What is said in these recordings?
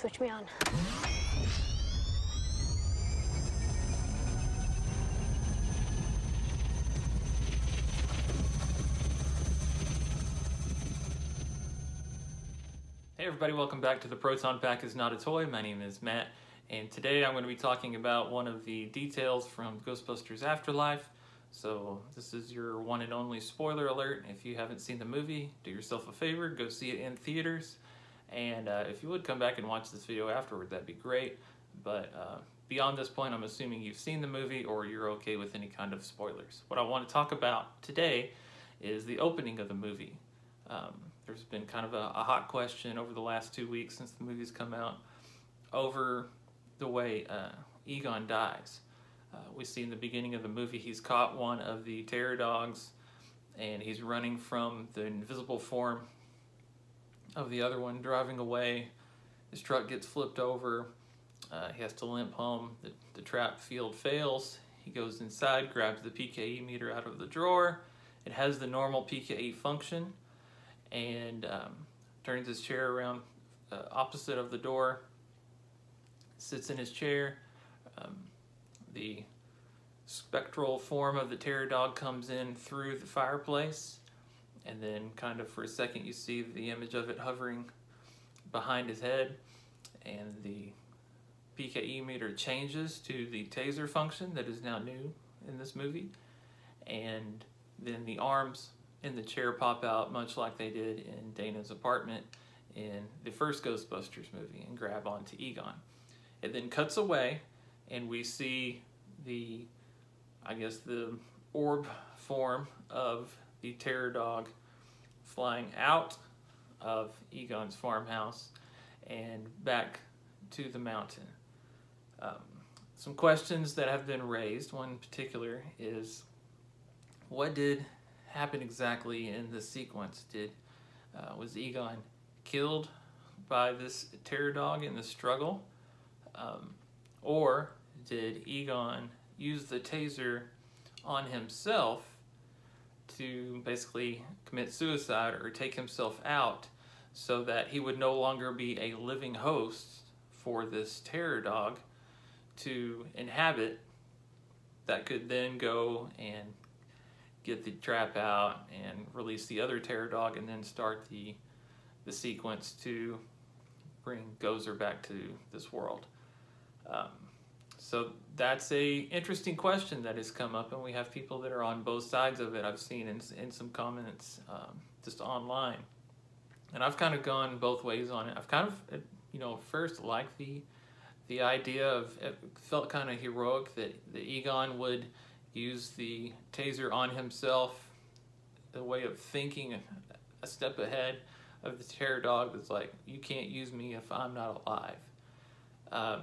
Switch me on. Hey everybody, welcome back to the Proton Pack is Not a Toy. My name is Matt, and today I'm going to be talking about one of the details from Ghostbusters Afterlife. So this is your one and only spoiler alert. If you haven't seen the movie, do yourself a favor, go see it in theaters. And if you would come back and watch this video afterward, that'd be great. But beyond this point, I'm assuming you've seen the movie or you're okay with any kind of spoilers. What I want to talk about today is the opening of the movie. There's been kind of a hot question over the last 2 weeks since the movie's come out over the way Egon dies. We see in the beginning of the movie he's caught one of the terror dogs and he's running from the invisible form of the other one, driving away. His truck gets flipped over. He has to limp home. The trap field fails. He goes inside, grabs the PKE meter out of the drawer. It has the normal PKE function. And turns his chair around opposite of the door, sits in his chair. The spectral form of the terror dog comes in through the fireplace, and then kind of for a second you see the image of it hovering behind his head, and the PKE meter changes to the taser function that is now new in this movie, and then the arms in the chair pop out, much like they did in Dana's apartment in the first Ghostbusters movie, and grab onto Egon. It then cuts away, and we see the, I guess, the orb form of the terror dog flying out of Egon's farmhouse and back to the mountain. Some questions that have been raised, one in particular, is what did happen exactly in this sequence? Was Egon killed by this terror dog in the struggle? Or did Egon use the taser on himself to basically commit suicide or take himself out so that he would no longer be a living host for this terror dog to inhabit, that could then go and get the trap out and release the other terror dog and then start the sequence to bring Gozer back to this world? So that's an interesting question that has come up, and we have people that are on both sides of it. I've seen in some comments just online, and I've kind of gone both ways on it. I've kind of, you know, first liked the idea of, it felt kind of heroic that the Egon would use the taser on himself, the way of thinking a step ahead of the terror dog that's like, you can't use me if I'm not alive.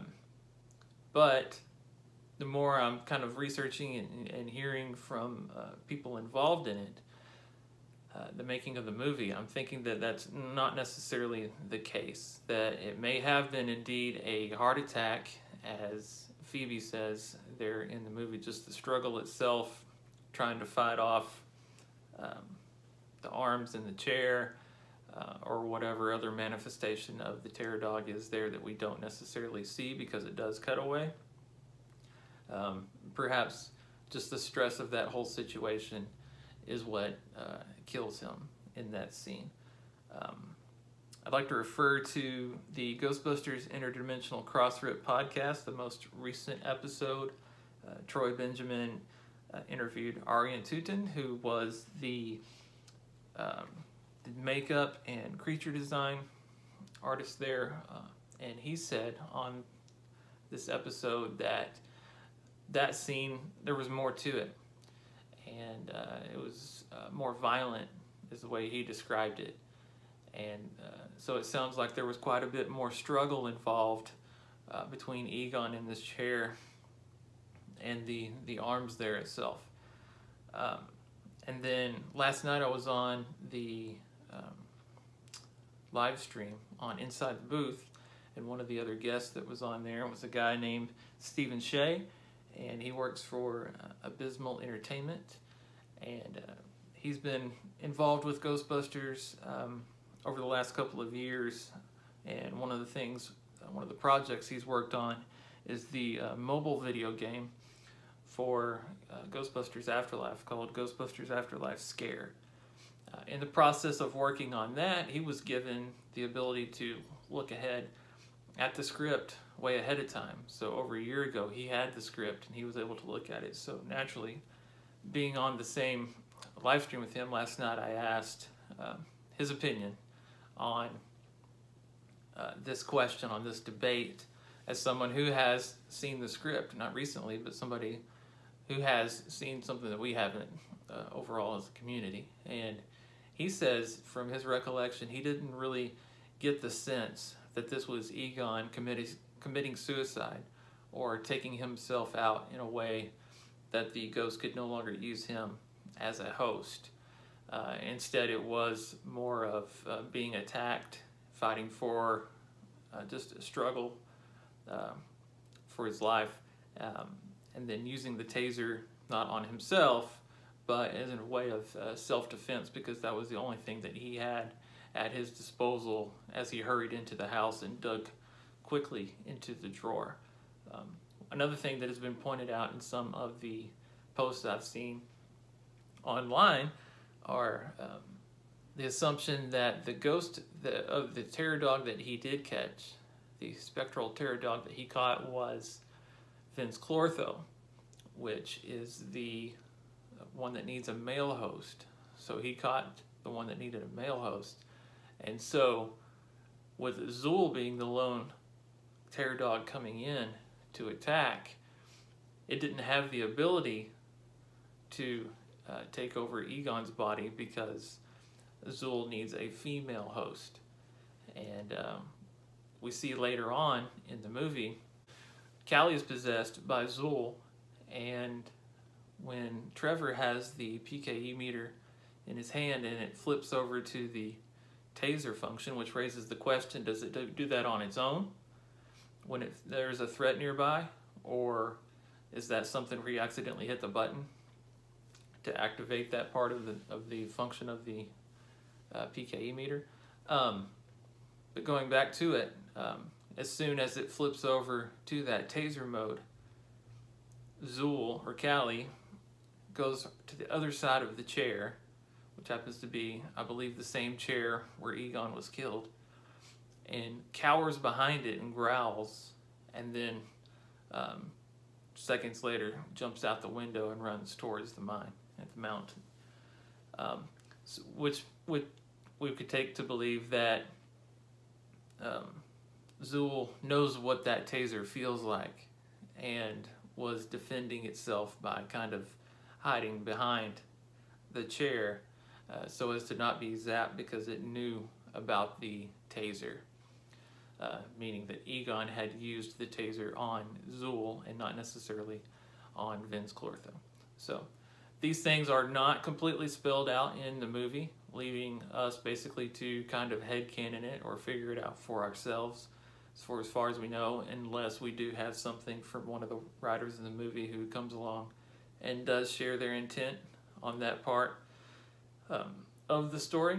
But the more I'm kind of researching and hearing from people involved in it, the making of the movie, I'm thinking that that's not necessarily the case, that it may have been indeed a heart attack, as Phoebe says there in the movie, just the struggle itself, trying to fight off the arms in the chair or whatever other manifestation of the terror dog is there that we don't necessarily see because it does cut away. Perhaps just the stress of that whole situation is what kills him in that scene. I'd like to refer to the Ghostbusters Interdimensional Crossrip podcast, the most recent episode. Troy Benjamin interviewed Arjen Tuiten, who was the makeup and creature design artist there, and he said on this episode that scene, there was more to it, and it was more violent is the way he described it. And so it sounds like there was quite a bit more struggle involved between Egon in this chair and the arms there itself. And then last night I was on the live stream on Inside the Booth, and one of the other guests that was on there was a guy named Stephen Shea, and he works for Abysmal Entertainment, and he's been involved with Ghostbusters over the last couple of years, and one of the things one of the projects he's worked on is the mobile video game for Ghostbusters Afterlife called Ghostbusters Afterlife Scare. In the process of working on that, he was given the ability to look ahead at the script way ahead of time. So over a year ago, he had the script and he was able to look at it. So naturally, being on the same live stream with him last night, I asked his opinion on this question, on this debate, as someone who has seen the script, not recently, but somebody who has seen something that we haven't overall as a community. And he says, from his recollection, he didn't really get the sense that this was Egon committing suicide or taking himself out in a way that the ghost could no longer use him as a host. Instead, it was more of being attacked, fighting for just a struggle for his life, and then using the taser not on himself, but as a way of self-defense, because that was the only thing that he had at his disposal as he hurried into the house and dug quickly into the drawer. Another thing that has been pointed out in some of the posts I've seen online are the assumption that the ghost of the terror dog that he did catch, the spectral terror dog that he caught, was Vince Clortho, which is the one that needs a male host. So he caught the one that needed a male host. And so with Zuul being the lone terror dog coming in to attack, it didn't have the ability to take over Egon's body because Zuul needs a female host. And we see later on in the movie, Callie is possessed by Zuul, and when Trevor has the PKE meter in his hand and it flips over to the taser function, which raises the question, does it do that on its own when there's a threat nearby, or is that something where you accidentally hit the button to activate that part of the function of the PKE meter? But going back to it, as soon as it flips over to that taser mode, Zuul, or Callie, goes to the other side of the chair, which happens to be, I believe, the same chair where Egon was killed, and cowers behind it and growls, and then seconds later jumps out the window and runs towards the mine at the mountain, so, which we could take to believe that Zuul knows what that taser feels like and was defending itself by kind of hiding behind the chair so as to not be zapped, because it knew about the taser, meaning that Egon had used the taser on Zuul and not necessarily on Vince Clortho. So these things are not completely spelled out in the movie, leaving us basically to kind of headcanon it or figure it out for ourselves as far as we know, unless we do have something from one of the writers in the movie who comes along and does share their intent on that part of the story.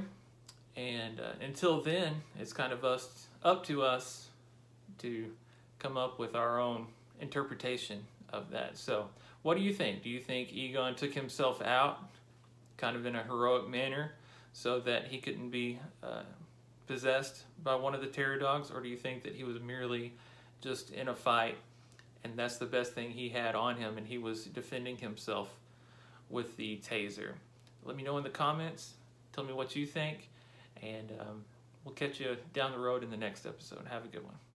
And until then, it's kind of up to us to come up with our own interpretation of that. So what do you think? Do you think Egon took himself out kind of in a heroic manner so that he couldn't be possessed by one of the terror dogs? Or do you think that he was merely just in a fight and that's the best thing he had on him and he was defending himself with the taser? Let me know in the comments. Tell me what you think. And we'll catch you down the road in the next episode. Have a good one.